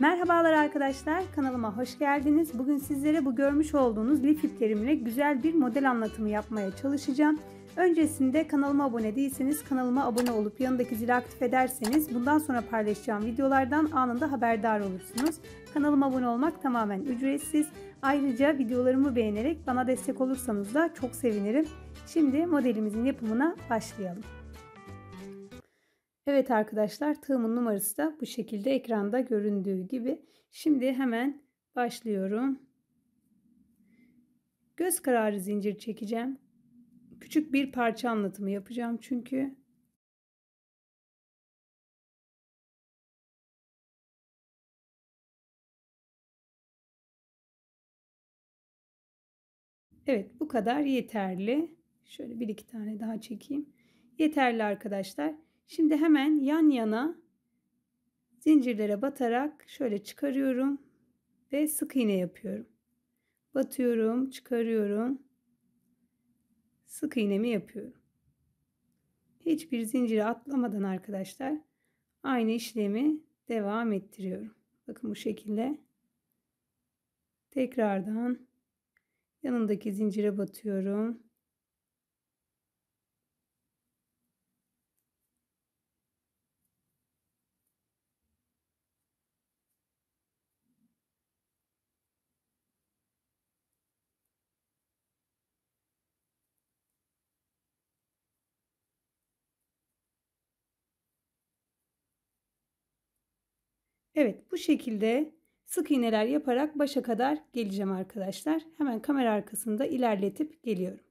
Merhabalar arkadaşlar, kanalıma hoş geldiniz. Bugün sizlere bu görmüş olduğunuz lif iplerimle güzel bir model anlatımı yapmaya çalışacağım. Öncesinde kanalıma abone değilseniz kanalıma abone olup yanındaki zili aktif ederseniz bundan sonra paylaşacağım videolardan anında haberdar olursunuz. Kanalıma abone olmak tamamen ücretsiz. Ayrıca videolarımı beğenerek bana destek olursanız da çok sevinirim. Şimdi modelimizin yapımına başlayalım. Evet arkadaşlar, tığımın numarası da bu şekilde ekranda göründüğü gibi. Şimdi hemen başlıyorum. Göz kararı zincir çekeceğim. Küçük bir parça anlatımı yapacağım çünkü. Evet, bu kadar yeterli. Şöyle bir iki tane daha çekeyim. Yeterli arkadaşlar. Şimdi hemen yan yana zincirlere batarak şöyle çıkarıyorum ve sık iğne yapıyorum. Batıyorum, çıkarıyorum. Sık iğnemi yapıyorum. Hiçbir zinciri atlamadan arkadaşlar aynı işlemi devam ettiriyorum. Bakın bu şekilde. Tekrardan yanındaki zincire batıyorum. Evet, bu şekilde sık iğneler yaparak başa kadar geleceğim arkadaşlar. Hemen kamera arkasında ilerletip geliyorum.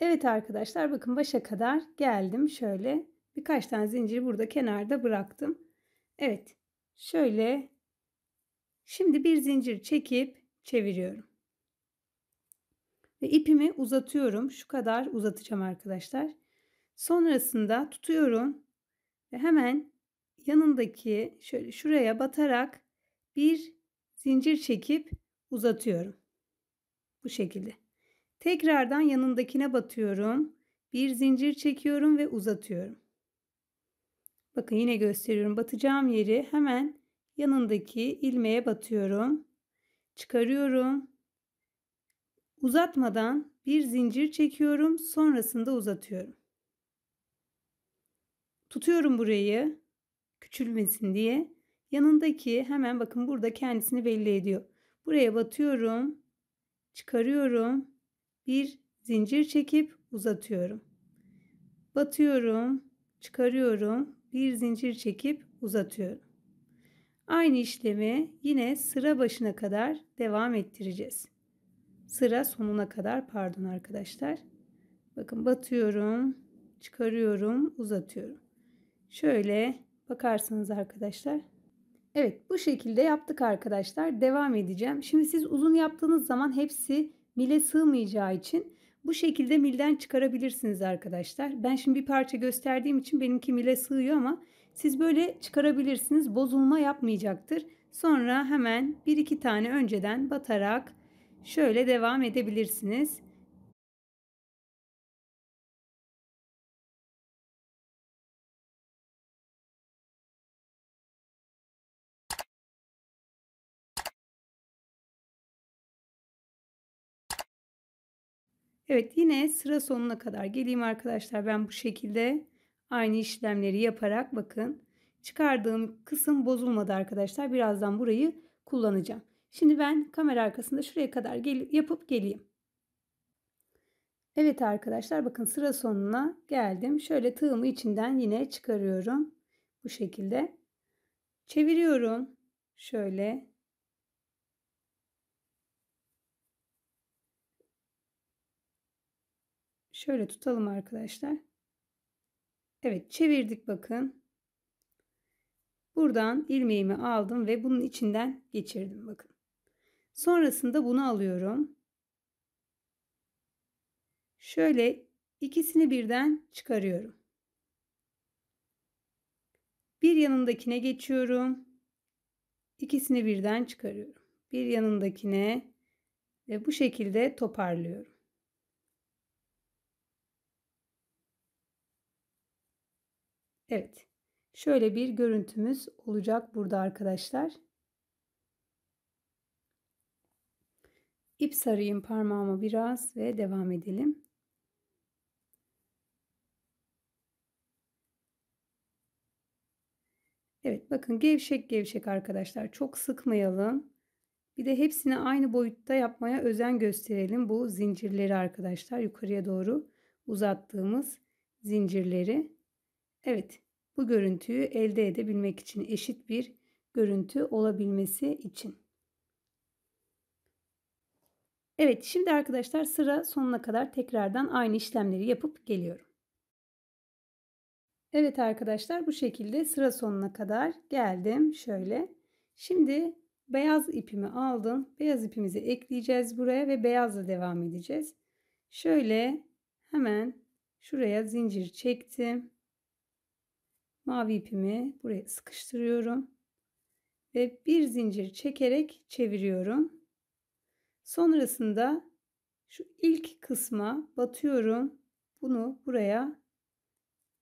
Evet arkadaşlar, bakın başa kadar geldim. Şöyle birkaç tane zinciri burada kenarda bıraktım. Evet, şöyle şimdi bir zincir çekip çeviriyorum. Ve ipimi uzatıyorum. Şu kadar uzatacağım arkadaşlar. Sonrasında tutuyorum ve hemen yanındaki şöyle şuraya batarak bir zincir çekip uzatıyorum. Bu şekilde. Tekrardan yanındakine batıyorum. Bir zincir çekiyorum ve uzatıyorum. Bakın yine gösteriyorum. Batacağım yeri hemen yanındaki ilmeğe batıyorum. Çıkarıyorum. Uzatmadan bir zincir çekiyorum. Sonrasında uzatıyorum. Tutuyorum burayı. Küçülmesin diye. Yanındaki hemen bakın burada kendisini belli ediyor. Buraya batıyorum. Çıkarıyorum. Bir zincir çekip uzatıyorum. Batıyorum. Çıkarıyorum. Bir zincir çekip uzatıyorum. Aynı işlemi yine sıra başına kadar devam ettireceğiz. Sıra sonuna kadar pardon arkadaşlar. Bakın batıyorum. Çıkarıyorum. Uzatıyorum. Şöyle bakarsınız arkadaşlar. Evet, bu şekilde yaptık arkadaşlar. Devam edeceğim. Şimdi siz uzun yaptığınız zaman hepsi mile sığmayacağı için bu şekilde milden çıkarabilirsiniz arkadaşlar. Ben şimdi bir parça gösterdiğim için benimki mile sığıyor ama siz böyle çıkarabilirsiniz. Bozulma yapmayacaktır. Sonra hemen bir iki tane önceden batarak şöyle devam edebilirsiniz. Evet, yine sıra sonuna kadar geleyim arkadaşlar. Ben bu şekilde aynı işlemleri yaparak bakın çıkardığım kısım bozulmadı arkadaşlar. Birazdan burayı kullanacağım. Şimdi ben kamera arkasında şuraya kadar yapıp geleyim. Evet arkadaşlar, bakın sıra sonuna geldim. Şöyle tığımı içinden yine çıkarıyorum. Bu şekilde çeviriyorum. Şöyle. Şöyle tutalım arkadaşlar. Evet, çevirdik bakın. Buradan ilmeğimi aldım ve bunun içinden geçirdim bakın. Sonrasında bunu alıyorum. Şöyle ikisini birden çıkarıyorum. Bir yanındakine geçiyorum. İkisini birden çıkarıyorum. Bir yanındakine ve bu şekilde toparlıyorum. Evet. şöyle bir görüntümüz olacak burada arkadaşlar. İp sarayım parmağıma biraz ve devam edelim. Evet, bakın gevşek gevşek arkadaşlar, çok sıkmayalım. Bir de hepsini aynı boyutta yapmaya özen gösterelim bu zincirleri arkadaşlar. Yukarıya doğru uzattığımız zincirleri. Evet, bu görüntüyü elde edebilmek için, eşit bir görüntü olabilmesi için. Evet, şimdi arkadaşlar sıra sonuna kadar tekrardan aynı işlemleri yapıp geliyorum. Evet arkadaşlar, bu şekilde sıra sonuna kadar geldim. Şöyle şimdi beyaz ipimi aldım. Beyaz ipimizi ekleyeceğiz buraya ve beyazla devam edeceğiz. Şöyle hemen şuraya zincir çektim. Mavi ipimi buraya sıkıştırıyorum. Ve bir zincir çekerek çeviriyorum. Sonrasında şu ilk kısma batıyorum. Bunu buraya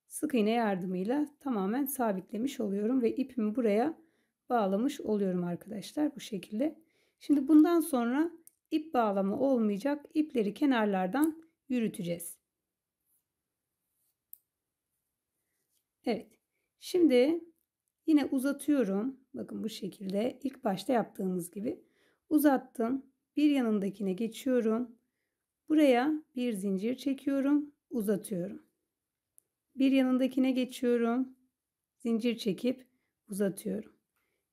sık iğne yardımıyla tamamen sabitlemiş oluyorum ve ipimi buraya bağlamış oluyorum arkadaşlar bu şekilde. Şimdi bundan sonra ip bağlama olmayacak. İpleri kenarlardan yürüteceğiz. Evet. Şimdi yine uzatıyorum. Bakın bu şekilde ilk başta yaptığımız gibi uzattım. Bir yanındakine geçiyorum. Buraya bir zincir çekiyorum, uzatıyorum. Bir yanındakine geçiyorum, zincir çekip uzatıyorum.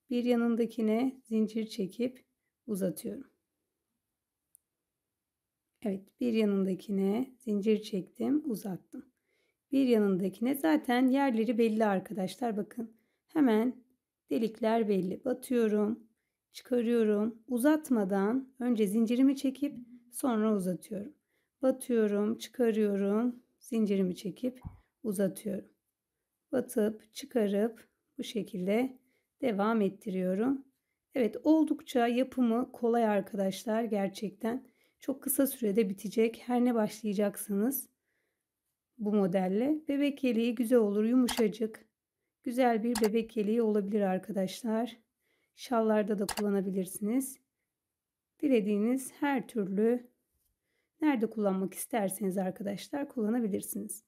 Bir yanındakine zincir çekip uzatıyorum. Evet, bir yanındakine zincir çektim, uzattım. Bir yanındakine, zaten yerleri belli arkadaşlar, bakın hemen delikler belli. Batıyorum, çıkarıyorum, uzatmadan önce zincirimi çekip sonra uzatıyorum. Batıyorum, çıkarıyorum, zincirimi çekip uzatıyorum. Batıp çıkarıp bu şekilde devam ettiriyorum. Evet, oldukça yapımı kolay arkadaşlar, gerçekten çok kısa sürede bitecek. Her ne başlayacaksınız bu modelle, bebek yeleği güzel olur, yumuşacık güzel bir bebek yeleği olabilir arkadaşlar. Şallarda da kullanabilirsiniz. Dilediğiniz her türlü, nerede kullanmak isterseniz arkadaşlar kullanabilirsiniz.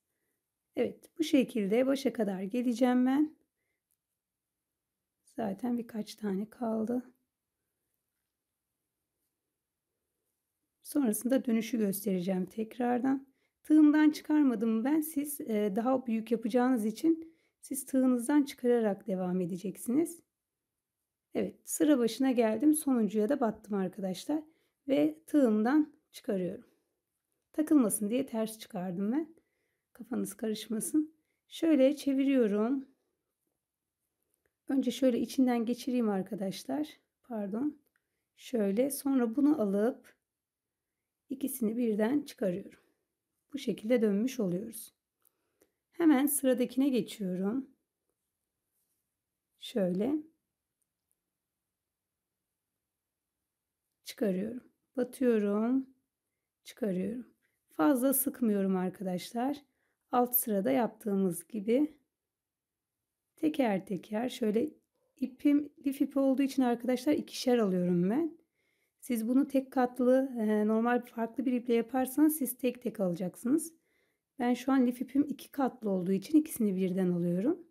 Evet, bu şekilde başa kadar geleceğim ben. Zaten birkaç tane kaldı. Sonrasında dönüşü göstereceğim tekrardan. Tığımdan çıkarmadım ben. Siz daha büyük yapacağınız için siz tığınızdan çıkararak devam edeceksiniz. Evet, sıra başına geldim. Sonuncuya da battım arkadaşlar. Ve tığımdan çıkarıyorum. Takılmasın diye ters çıkardım ben. Kafanız karışmasın. Şöyle çeviriyorum. Önce şöyle içinden geçireyim arkadaşlar. Pardon. Şöyle, sonra bunu alıp ikisini birden çıkarıyorum. Bu şekilde dönmüş oluyoruz. Hemen sıradakine geçiyorum. Şöyle çıkarıyorum. Batıyorum, çıkarıyorum. Fazla sıkmıyorum arkadaşlar. Alt sırada yaptığımız gibi teker teker, şöyle ipim lif ipi olduğu için arkadaşlar ikişer alıyorum ben. Siz bunu tek katlı, normal farklı bir iple yaparsanız siz tek tek alacaksınız. Ben şu an lif ipim iki katlı olduğu için ikisini birden alıyorum.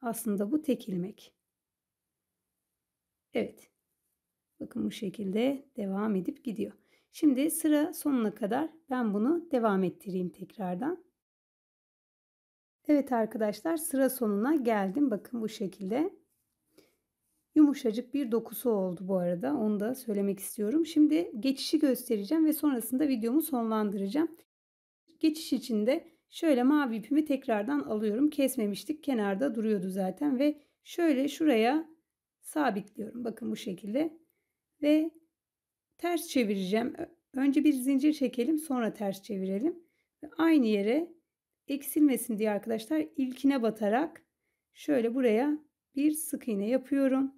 Aslında bu tek ilmek. Evet. Bakın bu şekilde devam edip gidiyor. Şimdi sıra sonuna kadar ben bunu devam ettireyim tekrardan. Evet arkadaşlar, sıra sonuna geldim. Bakın bu şekilde yumuşacık bir dokusu oldu bu arada. Onu da söylemek istiyorum. Şimdi geçişi göstereceğim ve sonrasında videomu sonlandıracağım. Geçiş için de şöyle mavi ipimi tekrardan alıyorum. Kesmemiştik. Kenarda duruyordu zaten ve şöyle şuraya sabitliyorum. Bakın bu şekilde ve ters çevireceğim. Önce bir zincir çekelim, sonra ters çevirelim. Ve aynı yere eksilmesin diye arkadaşlar ilkine batarak şöyle buraya bir sık iğne yapıyorum.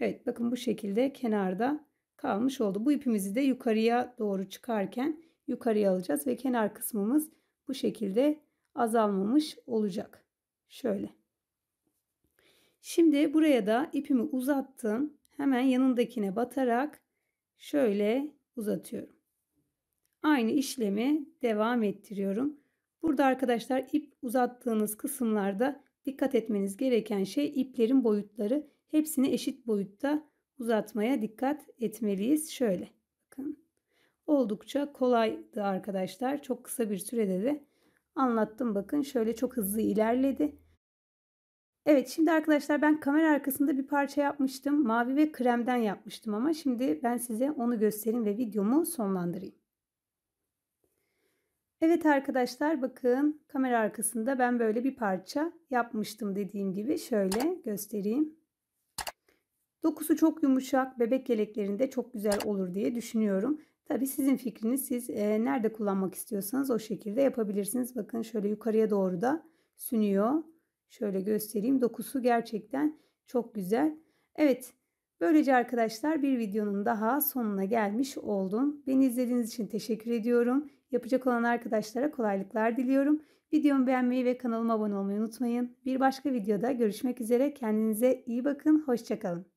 Evet, bakın bu şekilde kenarda kalmış oldu. Bu ipimizi de yukarıya doğru çıkarken yukarıya alacağız ve kenar kısmımız bu şekilde azalmamış olacak. Şöyle. Şimdi buraya da ipimi uzattım. Hemen yanındakine batarak şöyle uzatıyorum. Aynı işlemi devam ettiriyorum. Burada arkadaşlar ip uzattığınız kısımlarda dikkat etmeniz gereken şey iplerin boyutları. Hepsini eşit boyutta uzatmaya dikkat etmeliyiz. Şöyle bakın. Oldukça kolaydı arkadaşlar. Çok kısa bir sürede de anlattım. Bakın şöyle çok hızlı ilerledi. Evet, şimdi arkadaşlar ben kamera arkasında bir parça yapmıştım. Mavi ve kremden yapmıştım ama şimdi ben size onu göstereyim ve videomu sonlandırayım. Evet arkadaşlar, bakın kamera arkasında ben böyle bir parça yapmıştım, dediğim gibi. Şöyle göstereyim. Dokusu çok yumuşak, bebek yeleklerinde çok güzel olur diye düşünüyorum. Tabii sizin fikriniz, siz nerede kullanmak istiyorsanız o şekilde yapabilirsiniz. Bakın şöyle yukarıya doğru da sünüyor. Şöyle göstereyim. Dokusu gerçekten çok güzel. Evet. Böylece arkadaşlar bir videonun daha sonuna gelmiş oldum. Beni izlediğiniz için teşekkür ediyorum. Yapacak olan arkadaşlara kolaylıklar diliyorum. Videomu beğenmeyi ve kanalıma abone olmayı unutmayın. Bir başka videoda görüşmek üzere. Kendinize iyi bakın. Hoşça kalın.